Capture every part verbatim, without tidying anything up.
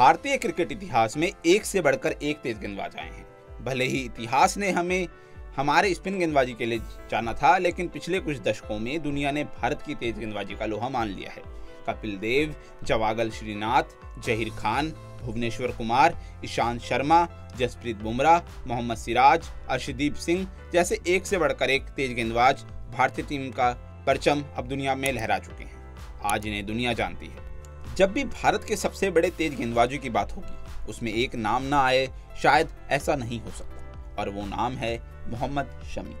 भारतीय क्रिकेट इतिहास में एक से बढ़कर एक तेज गेंदबाज आए हैं। भले ही इतिहास ने हमें हमारे स्पिन गेंदबाजी के लिए जाना था, लेकिन पिछले कुछ दशकों में दुनिया ने भारत की तेज गेंदबाजी का लोहा मान लिया है। कपिल देव, जवागल श्रीनाथ, जहीर खान, भुवनेश्वर कुमार, ईशांत शर्मा, जसप्रीत बुमराह, मोहम्मद सिराज, अर्शदीप सिंह जैसे एक से बढ़कर एक तेज गेंदबाज भारतीय टीम का परचम अब दुनिया में लहरा चुके हैं। आज इन्हें दुनिया जानती है। जब भी भारत के सबसे बड़े तेज गेंदबाजों की बात होगी, उसमें एक नाम ना आए, शायद ऐसा नहीं हो सकता, और वो नाम है मोहम्मद शमी।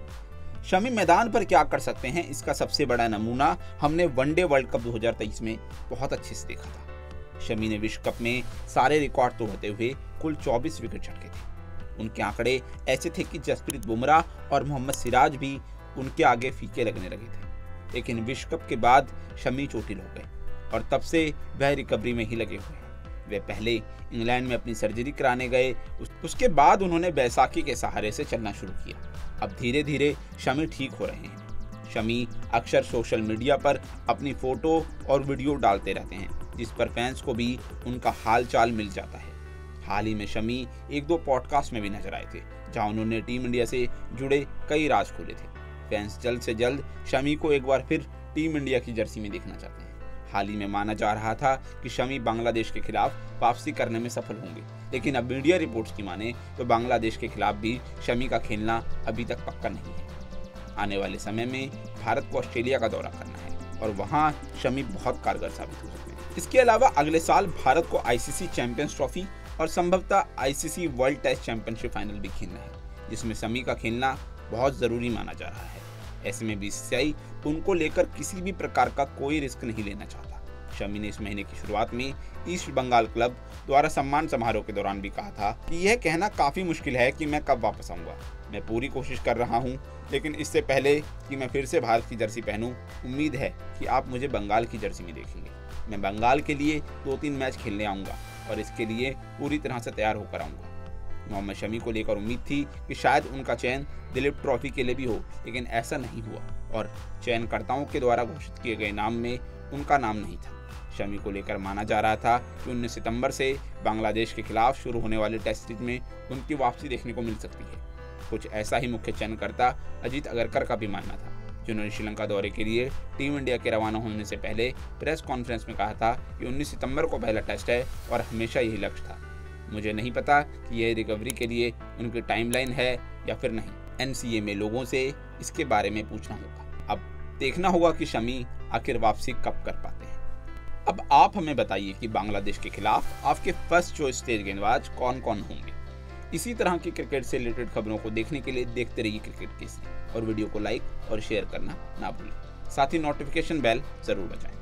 शमी मैदान पर क्या कर सकते हैं, इसका सबसे बड़ा नमूना हमने वनडे वर्ल्ड कप दो हज़ार तेईस में बहुत अच्छे से देखा था। शमी ने विश्व कप में सारे रिकॉर्ड तोड़ते हुए कुल चौबीस विकेट झटके थे। उनके आंकड़े ऐसे थे कि जसप्रीत बुमराह और मोहम्मद सिराज भी उनके आगे फीके लगने लगे थे, लेकिन विश्व कप के बाद शमी चोटिल हो गए और तब से वह रिकवरी में ही लगे हुए हैं। वे पहले इंग्लैंड में अपनी सर्जरी कराने गए, उसके बाद उन्होंने बैसाखी के सहारे से चलना शुरू किया। अब धीरे धीरे शमी ठीक हो रहे हैं। शमी अक्सर सोशल मीडिया पर अपनी फोटो और वीडियो डालते रहते हैं, जिस पर फैंस को भी उनका हाल चाल मिल जाता है। हाल ही में शमी एक दो पॉडकास्ट में भी नजर आए थे, जहां उन्होंने टीम इंडिया से जुड़े कई राज खोले थे। फैंस जल्द से जल्द शमी को एक बार फिर टीम इंडिया की जर्सी में देखना चाहते हैं। हाल ही में माना जा रहा था कि शमी बांग्लादेश के खिलाफ वापसी करने में सफल होंगे, लेकिन अब मीडिया रिपोर्ट्स की माने तो बांग्लादेश के खिलाफ भी शमी का खेलना अभी तक पक्का नहीं है। आने वाले समय में भारत को ऑस्ट्रेलिया का दौरा करना है और वहां शमी बहुत कारगर साबित हो सकते हैं। इसके अलावा अगले साल भारत को आईसीसी चैंपियंस ट्रॉफी और संभवतः ICC world test championship final भी खेलना है, जिसमें शमी का खेलना बहुत जरूरी माना जा रहा है। ऐसे में बीसीसीआई उनको लेकर किसी भी प्रकार का कोई रिस्क नहीं लेना चाहता। शमी ने इस महीने की शुरुआत में ईस्ट बंगाल क्लब द्वारा सम्मान समारोह के दौरान भी कहा था कि यह कहना काफ़ी मुश्किल है कि मैं कब वापस आऊँगा। मैं पूरी कोशिश कर रहा हूँ, लेकिन इससे पहले कि मैं फिर से भारत की जर्सी पहनूँ, उम्मीद है कि आप मुझे बंगाल की जर्सी में देखेंगे। मैं बंगाल के लिए दो तीन मैच खेलने आऊँगा और इसके लिए पूरी तरह से तैयार होकर आऊँगा। मोहम्मद शमी को लेकर उम्मीद थी कि शायद उनका चयन दिलीप ट्रॉफी के लिए भी हो, लेकिन ऐसा नहीं हुआ और चयनकर्ताओं के द्वारा घोषित किए गए नाम में उनका नाम नहीं था। शमी को लेकर माना जा रहा था कि उन्नीस सितंबर से बांग्लादेश के खिलाफ शुरू होने वाले टेस्ट सीरीज में उनकी वापसी देखने को मिल सकती है। कुछ ऐसा ही मुख्य चयनकर्ता अजीत अगरकर का भी मानना था, जिन्होंने श्रीलंका दौरे के लिए टीम इंडिया के रवाना होने से पहले प्रेस कॉन्फ्रेंस में कहा था कि उन्नीस सितंबर को पहला टेस्ट है और हमेशा यही लक्ष्य था। मुझे नहीं पता कि यह रिकवरी के लिए उनकी टाइमलाइन है या फिर नहीं। एनसीए में लोगों से इसके बारे में पूछना होगा। अब देखना होगा कि शमी आखिर वापसी कब कर पाते हैं। अब आप हमें बताइए कि बांग्लादेश के खिलाफ आपके फर्स्ट चॉइस तेज गेंदबाज कौन कौन होंगे। इसी तरह की क्रिकेट से रिलेटेड खबरों को देखने के लिए देखते रहिए क्रिकेट केसरी और वीडियो को लाइक और शेयर करना ना भूलें। साथ ही नोटिफिकेशन बेल जरूर बजाएं।